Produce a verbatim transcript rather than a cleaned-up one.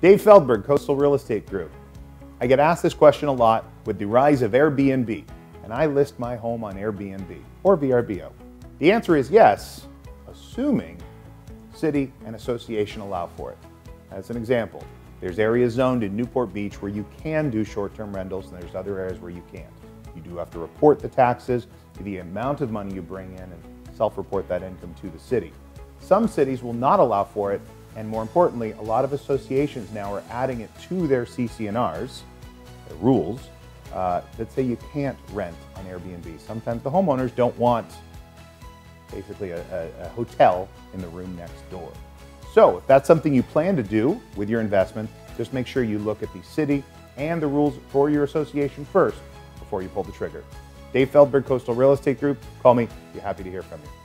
Dave Feldberg, Coastal Real Estate Group. I get asked this question a lot with the rise of Airbnb, and I list my home on Airbnb or V R B O. The answer is yes, assuming city and association allow for it. As an example, there's areas zoned in Newport Beach where you can do short-term rentals, and there's other areas where you can't. You do have to report the taxes, the amount of money you bring in, and self-report that income to the city. Some cities will not allow for it, and more importantly, a lot of associations now are adding it to their C C and Rs, their rules, uh, that say you can't rent on Airbnb. Sometimes the homeowners don't want basically a, a, a hotel in the room next door. So if that's something you plan to do with your investment, just make sure you look at the city and the rules for your association first before you pull the trigger. Dave Feldberg, Coastal Real Estate Group. Call me. Be happy to hear from you.